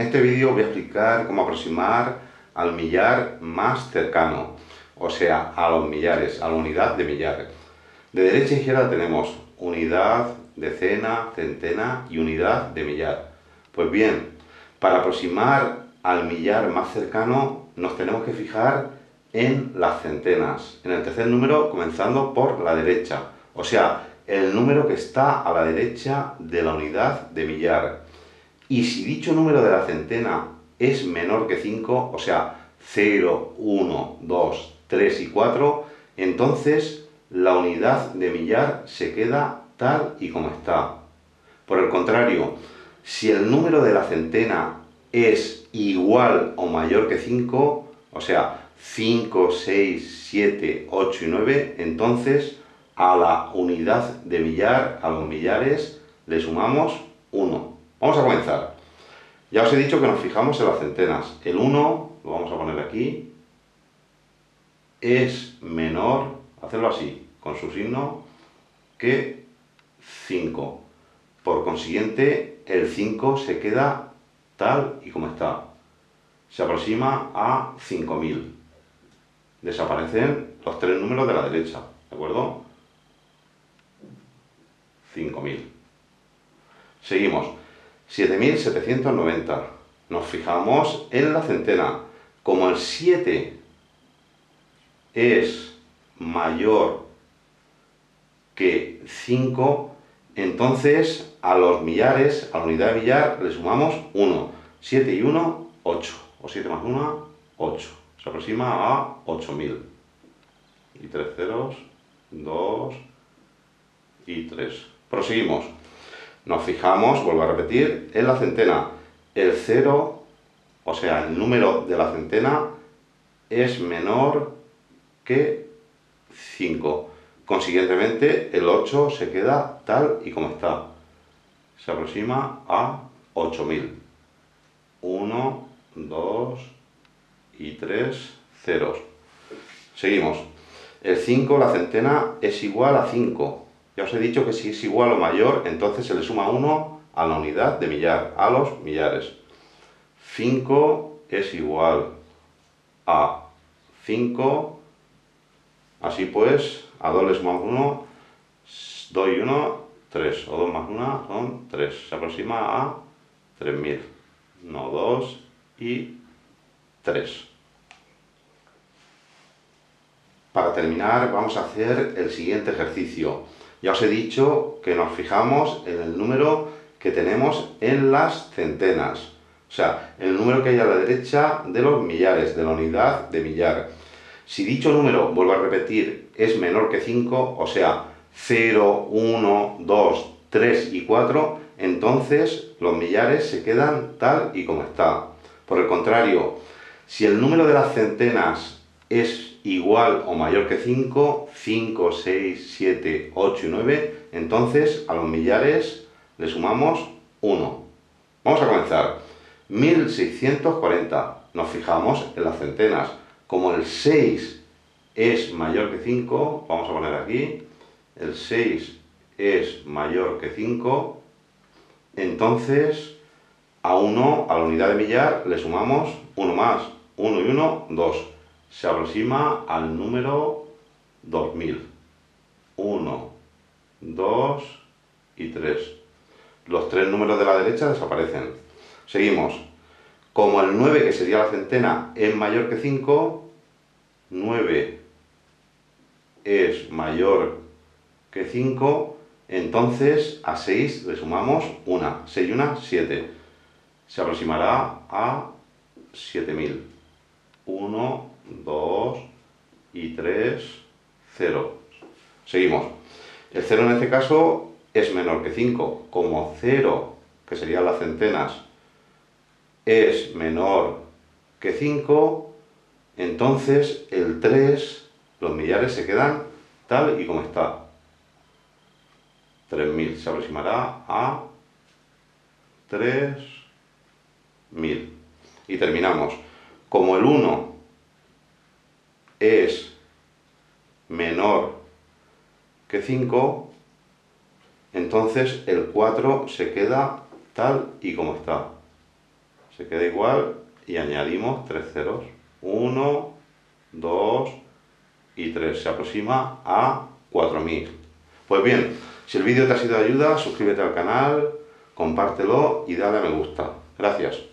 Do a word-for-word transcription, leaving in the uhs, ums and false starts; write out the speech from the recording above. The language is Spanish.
En este vídeo voy a explicar cómo aproximar al millar más cercano, o sea, a los millares, a la unidad de millar. De derecha a izquierda tenemos unidad, decena, centena y unidad de millar. Pues bien, para aproximar al millar más cercano nos tenemos que fijar en las centenas, en el tercer número comenzando por la derecha, o sea, el número que está a la derecha de la unidad de millar. Y si dicho número de la centena es menor que cinco, o sea, cero, uno, dos, tres y cuatro, entonces la unidad de millar se queda tal y como está. Por el contrario, si el número de la centena es igual o mayor que cinco, o sea, cinco, seis, siete, ocho y nueve, entonces a la unidad de millar, a los millares, le sumamos uno. Vamos a comenzar. Ya os he dicho que nos fijamos en las centenas. El uno, lo vamos a poner aquí, es menor, hacerlo así, con su signo, que cinco. Por consiguiente, el cinco se queda tal y como está. Se aproxima a cinco mil. Desaparecen los tres números de la derecha, ¿de acuerdo? cinco mil. Seguimos. siete mil setecientos noventa. Nos fijamos en la centena. Como el siete es mayor que cinco, entonces a los millares, a la unidad de millar, le sumamos uno. siete y uno, ocho. O siete más uno, ocho. Se aproxima a ocho mil. Y tres ceros, dos y tres. Proseguimos. Nos fijamos, vuelvo a repetir, en la centena. El cero, o sea, el número de la centena, es menor que cinco. Consiguientemente, el ocho se queda tal y como está. Se aproxima a ocho mil. uno, dos y tres ceros. Seguimos. El cinco, la centena, es igual a cinco. Ya os he dicho que si es igual o mayor, entonces se le suma uno a la unidad de millar, a los millares. cinco es igual a cinco, así pues, a dos le sumamos uno, dos y uno, tres, o dos más uno son tres, se aproxima a tres mil, no, dos y tres. Para terminar, vamos a hacer el siguiente ejercicio. Ya os he dicho que nos fijamos en el número que tenemos en las centenas. O sea, el número que hay a la derecha de los millares, de la unidad de millar. Si dicho número, vuelvo a repetir, es menor que cinco, o sea, cero, uno, dos, tres y cuatro, entonces los millares se quedan tal y como está. Por el contrario, si el número de las centenas es igual o mayor que cinco, cinco, seis, siete, ocho y nueve, entonces a los millares le sumamos uno. Vamos a comenzar. mil seiscientos cuarenta. Nos fijamos en las centenas. Como el seis es mayor que cinco, vamos a poner aquí, el seis es mayor que cinco, entonces a uno, a la unidad de millar, le sumamos uno más. uno y uno, dos. Se aproxima al número dos mil. uno, dos y tres. Los tres números de la derecha desaparecen. Seguimos. Como el nueve, que sería la centena, es mayor que cinco, nueve es mayor que cinco, entonces a seis le sumamos uno. seis y uno, siete. Se aproximará a siete mil. uno, dos y tres, cero. Seguimos. El cero en este caso es menor que cinco. Como cero, que serían las centenas, es menor que cinco, entonces el tres, los millares se quedan tal y como está. tres mil, se aproximará a tres mil. Y terminamos. Como el uno es menor que cinco, entonces el cuatro se queda tal y como está. Se se queda igual y añadimos tres ceros, uno, dos y tres, se aproxima a cuatro mil. Pues bien, si el vídeo te ha sido de ayuda, suscríbete al canal, compártelo y dale a me gusta. Gracias.